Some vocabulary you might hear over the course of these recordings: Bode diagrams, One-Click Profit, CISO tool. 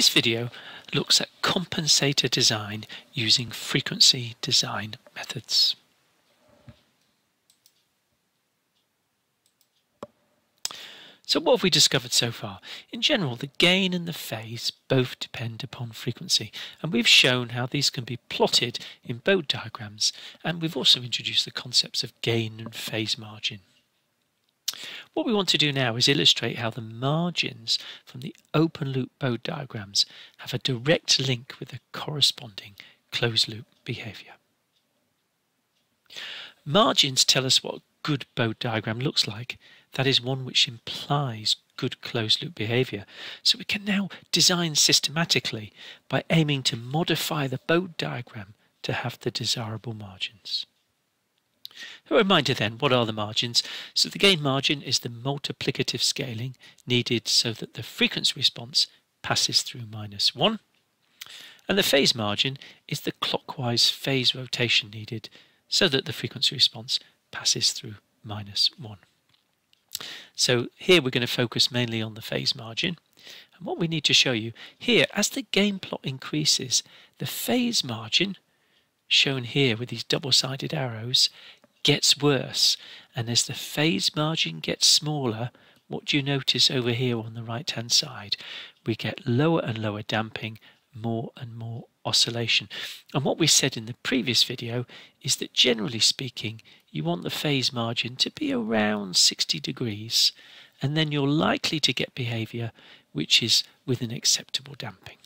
This video looks at compensator design using frequency design methods. So what have we discovered so far? In general, the gain and the phase both depend upon frequency, and we've shown how these can be plotted in Bode diagrams, and we've also introduced the concepts of gain and phase margin. What we want to do now is illustrate how the margins from the open-loop Bode diagrams have a direct link with the corresponding closed-loop behavior. Margins tell us what good Bode diagram looks like. That is one which implies good closed-loop behavior. So we can now design systematically by aiming to modify the Bode diagram to have the desirable margins. A reminder then, what are the margins? So the gain margin is the multiplicative scaling needed so that the frequency response passes through -1. And the phase margin is the clockwise phase rotation needed so that the frequency response passes through -1. So here we're going to focus mainly on the phase margin. And what we need to show you here, as the gain plot increases, the phase margin, shown here with these double-sided arrows, gets worse. And as the phase margin gets smaller, what do you notice over here on the right-hand side? We get lower and lower damping, more and more oscillation. And what we said in the previous video is that, generally speaking, you want the phase margin to be around 60 degrees, and then you're likely to get behavior which is with an acceptable damping.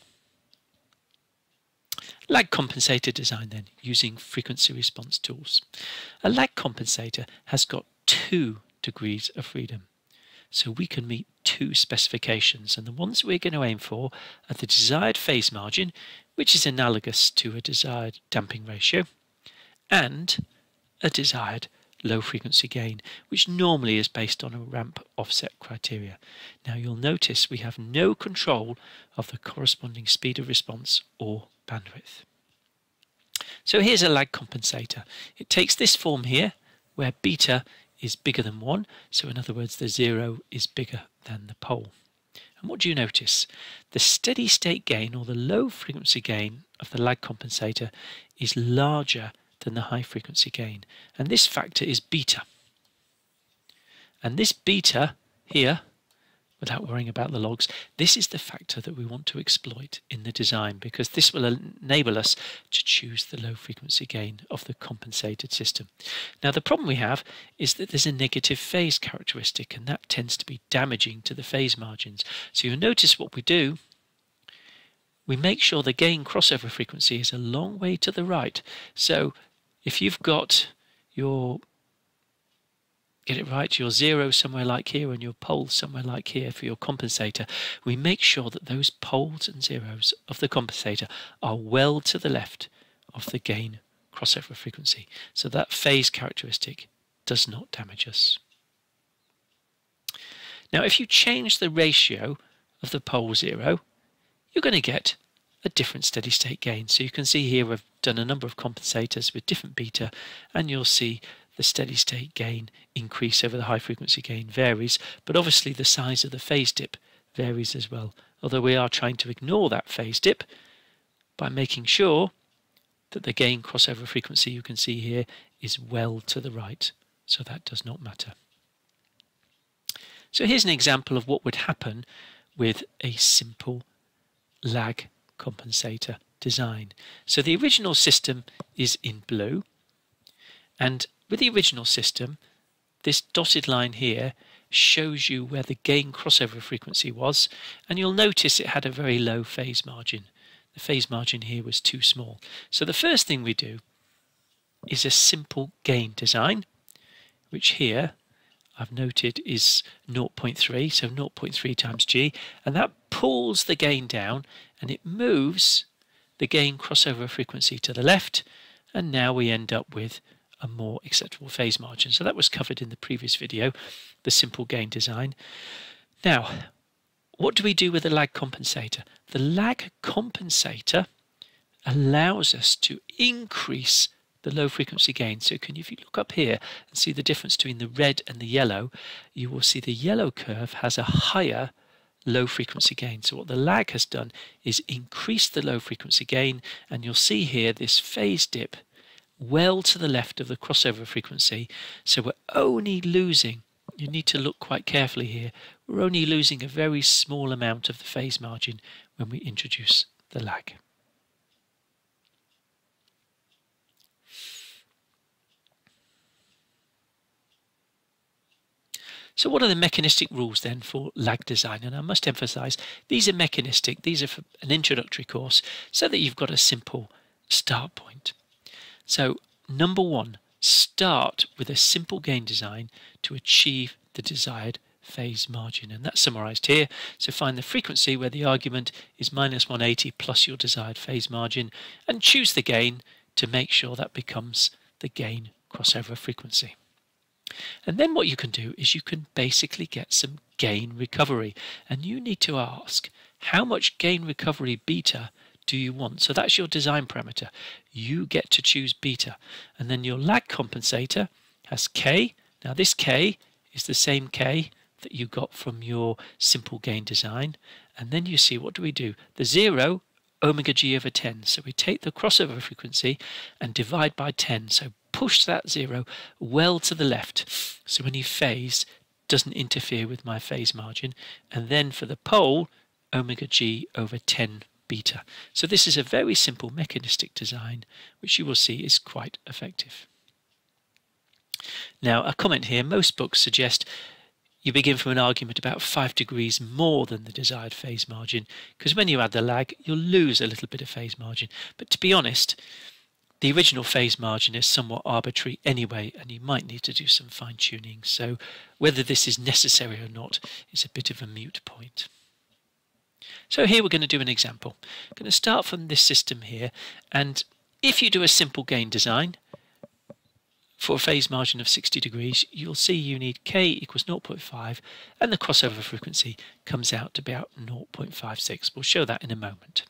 Lag compensator design then, using frequency response tools. A lag compensator has got 2 degrees of freedom. So we can meet 2 specifications, and the ones we're going to aim for are the desired phase margin, which is analogous to a desired damping ratio, and a desired low frequency gain, which normally is based on a ramp offset criteria. Now you'll notice we have no control of the corresponding speed of response or bandwidth. So here's a lag compensator. It takes this form here, where beta is bigger than 1, so in other words the 0 is bigger than the pole. And what do you notice? The steady state gain, or the low frequency gain, of the lag compensator is larger than the high frequency gain, and this factor is beta. And this beta here, without worrying about the logs, this is the factor that we want to exploit in the design, because this will enable us to choose the low frequency gain of the compensated system. Now the problem we have is that there's a negative phase characteristic, and that tends to be damaging to the phase margins. So you'll notice what we do, we make sure the gain crossover frequency is a long way to the right. So if you've got your your 0 somewhere like here and your pole somewhere like here for your compensator, we make sure that those poles and zeros of the compensator are well to the left of the gain crossover frequency, so that phase characteristic does not damage us. Now if you change the ratio of the pole 0, you're going to get a different steady state gain. So you can see here we've done a number of compensators with different beta, and you'll see the steady state gain increase over the high frequency gain varies, but obviously the size of the phase dip varies as well, although we are trying to ignore that phase dip by making sure that the gain crossover frequency, you can see here, is well to the right, so that does not matter. So here's an example of what would happen with a simple lag compensator design. So the original system is in blue, and with the original system, this dotted line here shows you where the gain crossover frequency was, and you'll notice it had a very low phase margin. The phase margin here was too small. So the first thing we do is a simple gain design, which here I've noted is 0.3, so 0.3 times G, and that pulls the gain down and it moves the gain crossover frequency to the left, and now we end up with a more acceptable phase margin. So that was covered in the previous video, the simple gain design. Now, what do we do with the lag compensator? The lag compensator allows us to increase the low frequency gain. So if you look up here and see the difference between the red and the yellow, you will see the yellow curve has a higher low frequency gain. So what the lag has done is increase the low frequency gain, and you'll see here this phase dip well to the left of the crossover frequency. So we're only losing, you need to look quite carefully here, we're only losing a very small amount of the phase margin when we introduce the lag. So what are the mechanistic rules then for lag design? And I must emphasize, these are mechanistic, these are for an introductory course, so that you've got a simple start point. So number one, start with a simple gain design to achieve the desired phase margin. And that's summarized here. So find the frequency where the argument is -180 plus your desired phase margin, and choose the gain to make sure that becomes the gain crossover frequency. And then what you can do is you can basically get some gain recovery, and you need to ask, how much gain recovery beta do you want? So that's your design parameter. You get to choose beta, and then your lag compensator has K. Now this K is the same K that you got from your simple gain design, and then you see, what do we do? The 0 omega g over 10, so we take the crossover frequency and divide by 10, so push that 0 well to the left, so any phase doesn't interfere with my phase margin. And then for the pole, omega g over 10 beta. So this is a very simple mechanistic design, which you will see is quite effective. Now, a comment here, most books suggest you begin from an argument about 5 degrees more than the desired phase margin, because when you add the lag, you'll lose a little bit of phase margin. But to be honest, the original phase margin is somewhat arbitrary anyway, and you might need to do some fine-tuning. So whether this is necessary or not is a bit of a moot point. So here we're going to do an example. I'm going to start from this system here, and if you do a simple gain design for a phase margin of 60 degrees, you'll see you need K equals 0.5, and the crossover frequency comes out to about 0.56. We'll show that in a moment.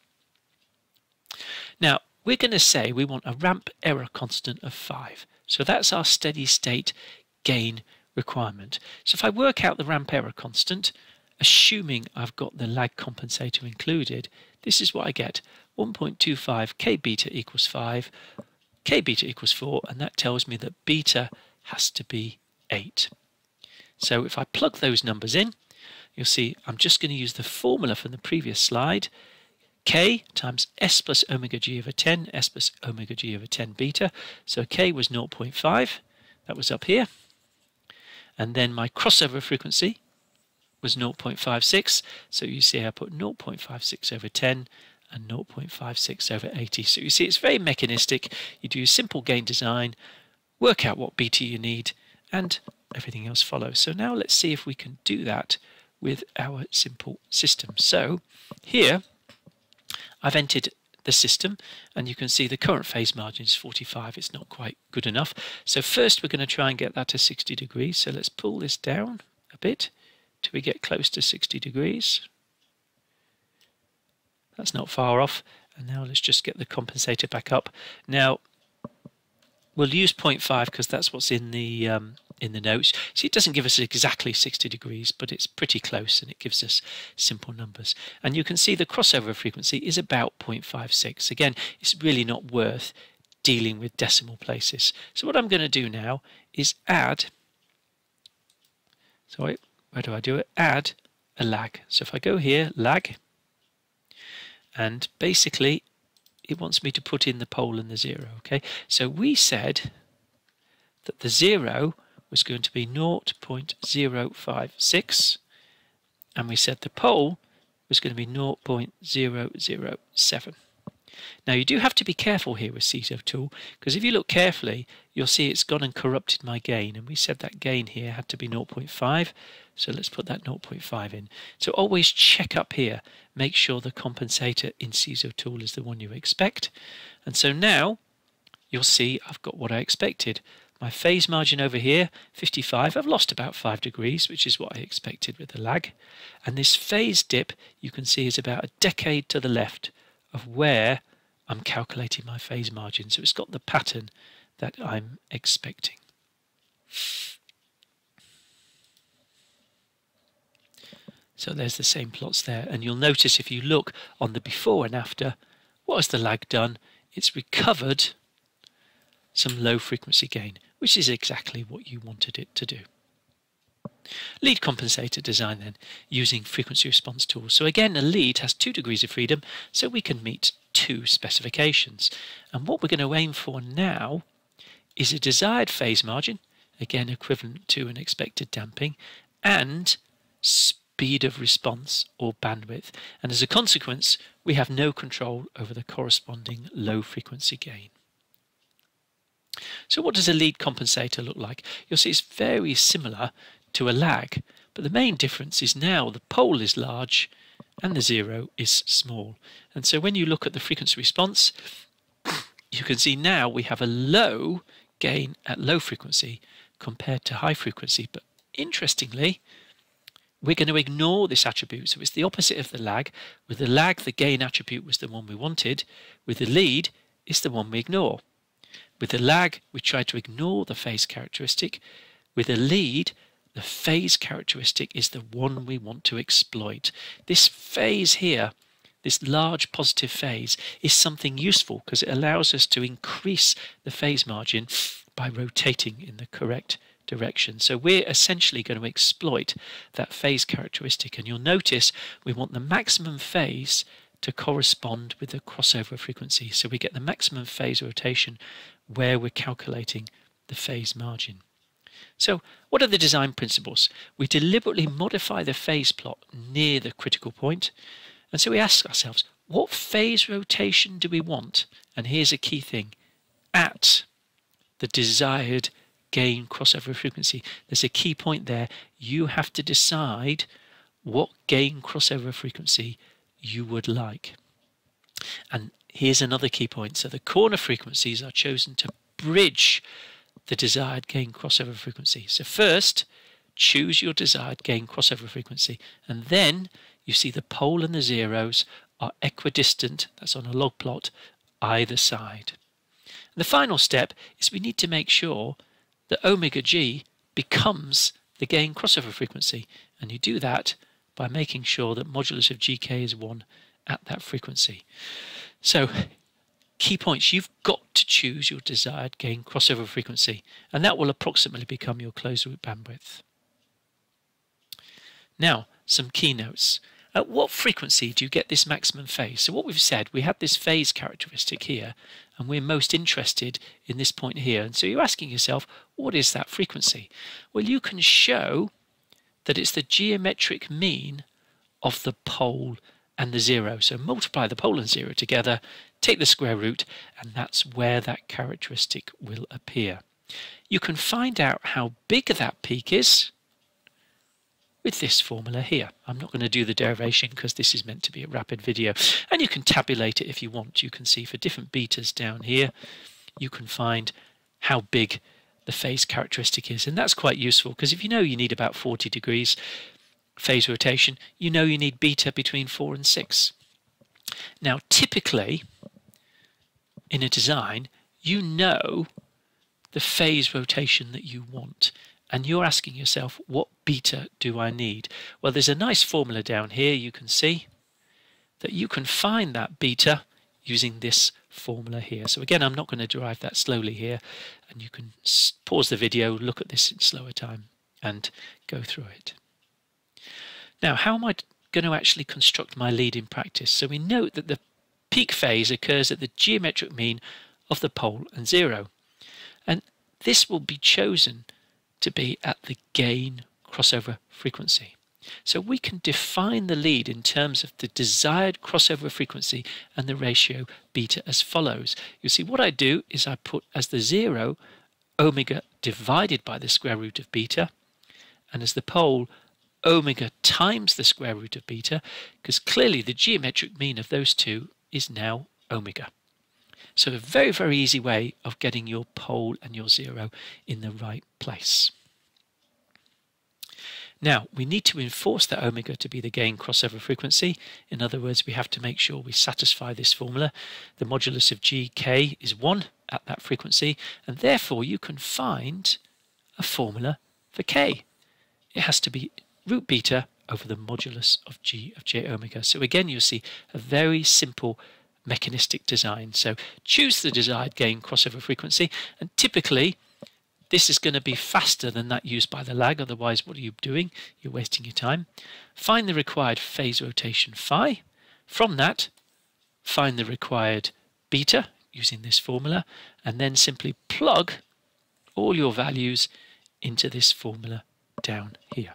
Now, we're going to say we want a ramp error constant of 5. So that's our steady state gain requirement. So if I work out the ramp error constant, assuming I've got the lag compensator included, this is what I get, 1.25 K beta equals 5, K beta equals 4, and that tells me that beta has to be 8. So if I plug those numbers in, you'll see I'm just going to use the formula from the previous slide, K times S plus omega G over 10, S plus omega G over 10 beta. So K was 0.5, that was up here. And then my crossover frequency was 0.56. So you see I put 0.56 over 10 and 0.56 over 80. So you see it's very mechanistic. You do simple gain design, work out what beta you need, and everything else follows. So now let's see if we can do that with our simple system. So here, I've entered the system, and you can see the current phase margin is 45. It's not quite good enough. So first we're going to try and get that to 60 degrees. So let's pull this down a bit till we get close to 60 degrees. That's not far off. And now let's just get the compensator back up. Now we'll use 0.5 because that's what's in the notes. See, it doesn't give us exactly 60 degrees, but it's pretty close, and it gives us simple numbers. And you can see the crossover frequency is about 0.56. Again, it's really not worth dealing with decimal places. So what I'm going to do now is add, sorry, where do I do it? Add a lag. So if I go here, lag, and basically it wants me to put in the pole and the 0. Okay, so we said that the 0 was going to be 0.056, and we said the pole was going to be 0.007. Now you do have to be careful here with CISO tool, because if you look carefully you'll see it's gone and corrupted my gain, and we said that gain here had to be 0.5, so let's put that 0.5 in. So always check up here, make sure the compensator in CISO tool is the one you expect. And so now you'll see I've got what I expected. My phase margin over here, 55, I've lost about 5 degrees, which is what I expected with the lag. And this phase dip, you can see, is about a decade to the left of where I'm calculating my phase margin. So it's got the pattern that I'm expecting. So there's the same plots there, and you'll notice if you look on the before and after, what has the lag done? It's recovered some low frequency gain, which is exactly what you wanted it to do. Lead compensator design then, using frequency response tools. So again, a lead has 2 degrees of freedom, so we can meet 2 specifications. And what we're going to aim for now is a desired phase margin, again equivalent to an expected damping, and speed of response or bandwidth. And as a consequence, we have no control over the corresponding low frequency gain. So what does a lead compensator look like? You'll see it's very similar to a lag, but the main difference is now the pole is large and the zero is small. And so when you look at the frequency response, you can see now we have a low gain at low frequency compared to high frequency. But interestingly, we're going to ignore this attribute. So it's the opposite of the lag. With the lag, the gain attribute was the one we wanted. With the lead, it's the one we ignore. With the lag, we try to ignore the phase characteristic. With a lead, the phase characteristic is the one we want to exploit. This phase here, this large positive phase, is something useful because it allows us to increase the phase margin by rotating in the correct direction. So we're essentially going to exploit that phase characteristic, and you'll notice we want the maximum phase to correspond with the crossover frequency. So we get the maximum phase rotation where we're calculating the phase margin. So what are the design principles? We deliberately modify the phase plot near the critical point. And so we ask ourselves, what phase rotation do we want? And here's a key thing, at the desired gain crossover frequency. There's a key point there. You have to decide what gain crossover frequency you would like. And here's another key point. So the corner frequencies are chosen to bridge the desired gain crossover frequency. So first, choose your desired gain crossover frequency, and then you see the pole and the zeros are equidistant, that's on a log plot, either side. And the final step is we need to make sure that omega G becomes the gain crossover frequency, and you do that by making sure that modulus of GK is 1 at that frequency. So key points, you've got to choose your desired gain crossover frequency, and that will approximately become your closed loop bandwidth. Now, some keynotes. At what frequency do you get this maximum phase? So what we've said, we have this phase characteristic here, and we're most interested in this point here. And so you're asking yourself, what is that frequency? Well, you can show that it's the geometric mean of the pole and the zero. So multiply the pole and zero together, take the square root, and that's where that characteristic will appear. You can find out how big that peak is with this formula here. I'm not going to do the derivation because this is meant to be a rapid video, and you can tabulate it if you want. You can see for different betas down here, you can find how big the phase characteristic is, and that's quite useful because if you know you need about 40 degrees phase rotation, you know you need beta between 4 and 6. Now typically in a design, you know the phase rotation that you want, and you're asking yourself, what beta do I need? Well, there's a nice formula down here. You can see that you can find that beta using this formula here. So again, I'm not going to derive that slowly here, and you can pause the video, look at this in slower time and go through it. Now, how am I going to actually construct my lead in practice? So we note that the peak phase occurs at the geometric mean of the pole and zero, and this will be chosen to be at the gain crossover frequency. So we can define the lead in terms of the desired crossover frequency and the ratio beta as follows. You see what I do is I put as the zero omega divided by the square root of beta, and as the pole omega times the square root of beta, because clearly the geometric mean of those two is now omega. So a very, very easy way of getting your pole and your zero in the right place. Now, we need to enforce that omega to be the gain crossover frequency. In other words, we have to make sure we satisfy this formula. The modulus of GK is 1 at that frequency, and therefore you can find a formula for K. It has to be root beta over the modulus of G of j omega. So again, you'll see a very simple mechanistic design. So choose the desired gain crossover frequency, and typically this is going to be faster than that used by the lag, otherwise what are you doing? You're wasting your time. Find the required phase rotation phi. From that, find the required beta using this formula, and then simply plug all your values into this formula down here.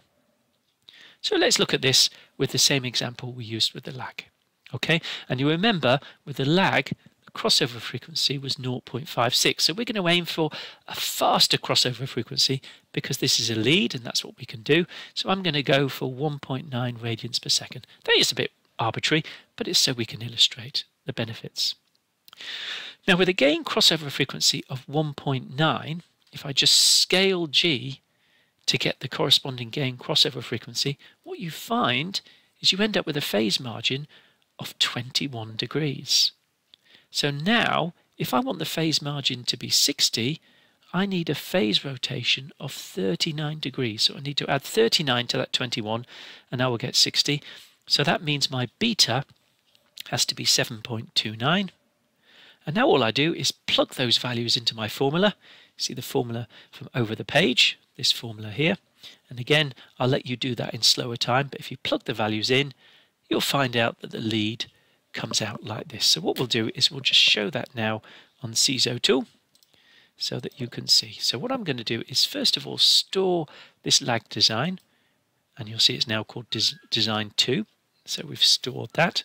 So let's look at this with the same example we used with the lag. Okay, and you remember with the lag, the crossover frequency was 0.56. So we're going to aim for a faster crossover frequency because this is a lead and that's what we can do. So I'm going to go for 1.9 radians per second. That is a bit arbitrary, but it's so we can illustrate the benefits. Now with a gain crossover frequency of 1.9, if I just scale G to get the corresponding gain crossover frequency, what you find is you end up with a phase margin of 21 degrees. So now, if I want the phase margin to be 60, I need a phase rotation of 39 degrees. So I need to add 39 to that 21, and I will get 60. So that means my beta has to be 7.29. And now all I do is plug those values into my formula. See the formula from over the page, this formula here. And again, I'll let you do that in slower time, but if you plug the values in, you'll find out that the lead comes out like this. So what we'll do is we'll just show that now on CISO tool so that you can see. So what I'm going to do is first of all store this lag design, and you'll see it's now called design 2. So we've stored that.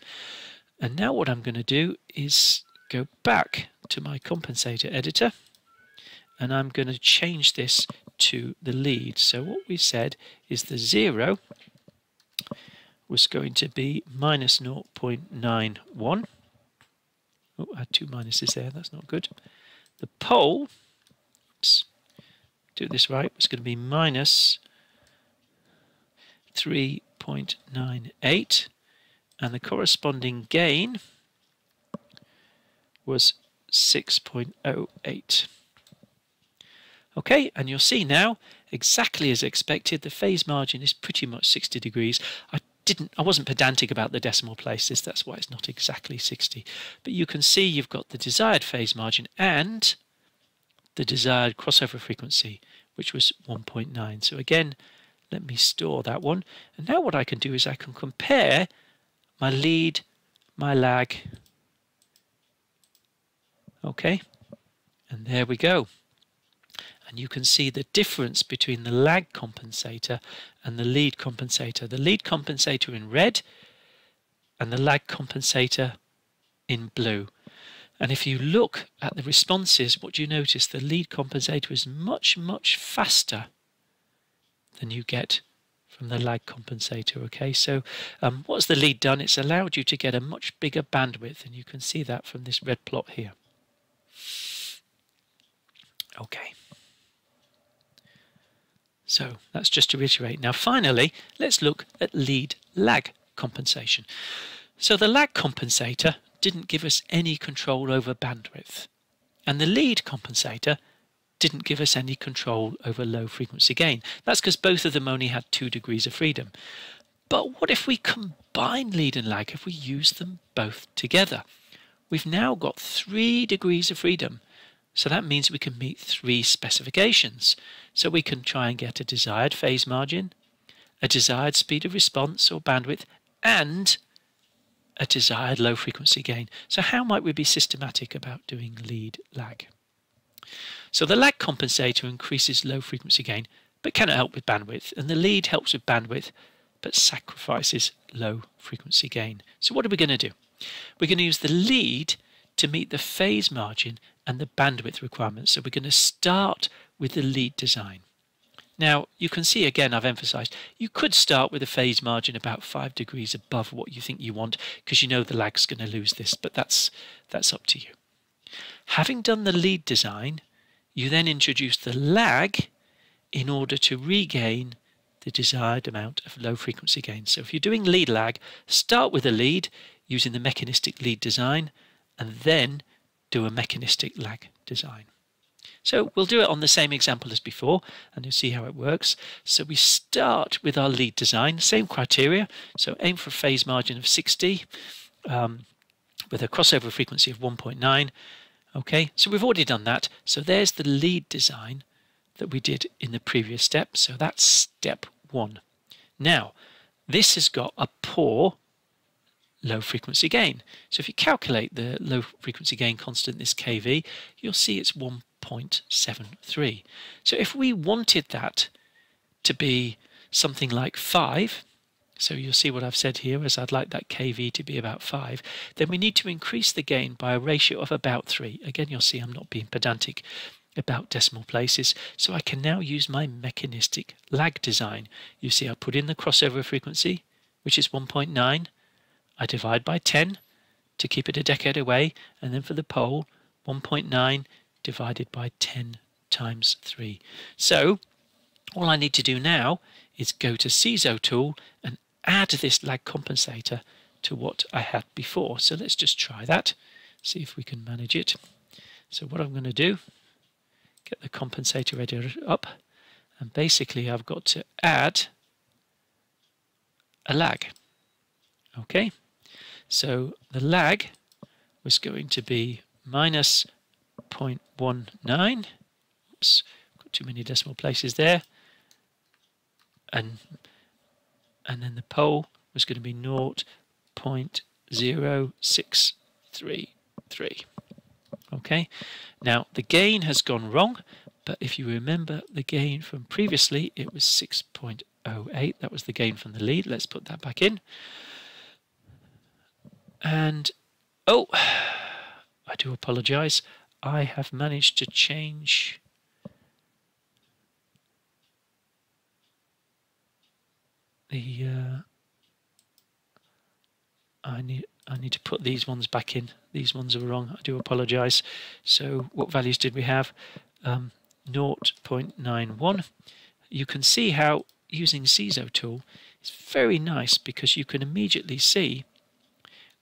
And now what I'm going to do is go back to my compensator editor, and I'm going to change this to the lead. So what we said is the 0 was going to be minus 0.91. Oh, I had two minuses there, that's not good. The pole, oops, do this right, was going to be minus 3.98, and the corresponding gain was 6.08. Okay, and you'll see now, exactly as expected, the phase margin is pretty much 60 degrees. I wasn't pedantic about the decimal places, that's why it's not exactly 60. But you can see you've got the desired phase margin and the desired crossover frequency, which was 1.9. So again, let me store that one. And now what I can do is I can compare my lead, my lag. Okay, and there we go. And you can see the difference between the lag compensator and the lead compensator. The lead compensator in red and the lag compensator in blue. And if you look at the responses, what do you notice? The lead compensator is much, much faster than you get from the lag compensator. Okay, so what's the lead done? It's allowed you to get a much bigger bandwidth, and you can see that from this red plot here. Okay. So that's just to reiterate. Now finally, let's look at lead-lag compensation. So the lag compensator didn't give us any control over bandwidth, and the lead compensator didn't give us any control over low frequency gain. That's because both of them only had 2 degrees of freedom. But what if we combine lead and lag, if we use them both together? We've now got 3 degrees of freedom. So that means we can meet 3 specifications. So we can try and get a desired phase margin, a desired speed of response or bandwidth, and a desired low frequency gain. So how might we be systematic about doing lead lag? So the lag compensator increases low frequency gain, but cannot help with bandwidth. And the lead helps with bandwidth, but sacrifices low frequency gain. So what are we going to do? We're going to use the lead to meet the phase margin and the bandwidth requirements. So we're going to start with the lead design. Now you can see again, I've emphasized, you could start with a phase margin about 5 degrees above what you think you want, because you know the lag's going to lose this, but that's up to you. Having done the lead design, you then introduce the lag in order to regain the desired amount of low frequency gain. So if you're doing lead lag, start with a lead using the mechanistic lead design, and then do a mechanistic lag design. So we'll do it on the same example as before, and you'll see how it works. So we start with our lead design, same criteria. So aim for a phase margin of 60 with a crossover frequency of 1.9. Okay, so we've already done that. So there's the lead design that we did in the previous step. So that's step one. Now, this has got a poor low frequency gain. So if you calculate the low frequency gain constant, this KV, you'll see it's 1.73. So if we wanted that to be something like 5, so you'll see what I've said here is I'd like that KV to be about 5, then we need to increase the gain by a ratio of about 3. Again, you'll see I'm not being pedantic about decimal places, so I can now use my mechanistic lag design. You see I put in the crossover frequency, which is 1.9. I divide by 10 to keep it a decade away, and then for the pole, 1.9 divided by 10 times 3. So all I need to do now is go to CISO tool and add this lag compensator to what I had before. So let's just try that, see if we can manage it. So what I'm going to do, get the compensator editor up, and basically I've got to add a lag. Okay, so the lag was going to be minus 0.19, oops, got too many decimal places there, and then the pole was going to be 0.0633. Okay, now the gain has gone wrong, but if you remember the gain from previously, it was 6.08, that was the gain from the lead. Let's put that back in. And, oh, I do apologize. I have managed to change the, I need to put these ones back in. These ones are wrong. I do apologize. So what values did we have? 0.91. You can see how using CISO tool is very nice, because you can immediately see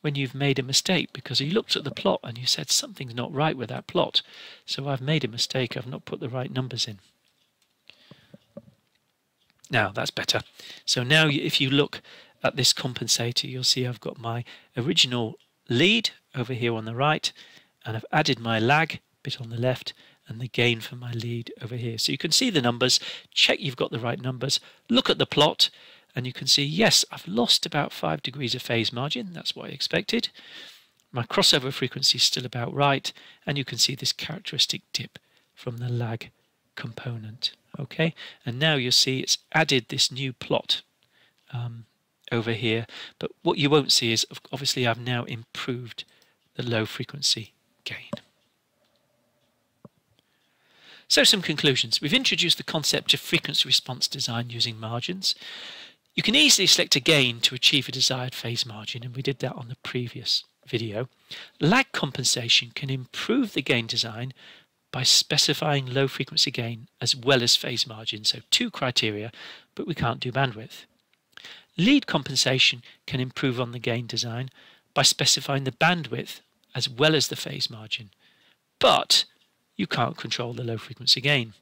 when you've made a mistake, because you looked at the plot and you said something's not right with that plot. So I've made a mistake, I've not put the right numbers in. Now that's better. So now if you look at this compensator, you'll see I've got my original lead over here on the right, and I've added my lag bit on the left, and the gain for my lead over here. So you can see the numbers, check you've got the right numbers, look at the plot, and you can see, yes, I've lost about 5 degrees of phase margin. That's what I expected. My crossover frequency is still about right. And you can see this characteristic dip from the lag component. Okay, and now you'll see it's added this new plot over here. But what you won't see is, obviously, I've now improved the low frequency gain. So some conclusions. We've introduced the concept of frequency response design using margins. You can easily select a gain to achieve a desired phase margin, and we did that on the previous video. Lag compensation can improve the gain design by specifying low frequency gain as well as phase margin, so 2 criteria, but we can't do bandwidth. Lead compensation can improve on the gain design by specifying the bandwidth as well as the phase margin, but you can't control the low frequency gain.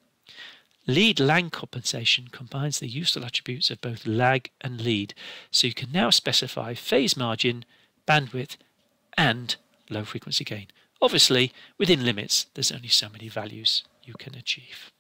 Lead lag compensation combines the useful attributes of both lag and lead, so you can now specify phase margin, bandwidth, and low frequency gain. Obviously, within limits, there's only so many values you can achieve.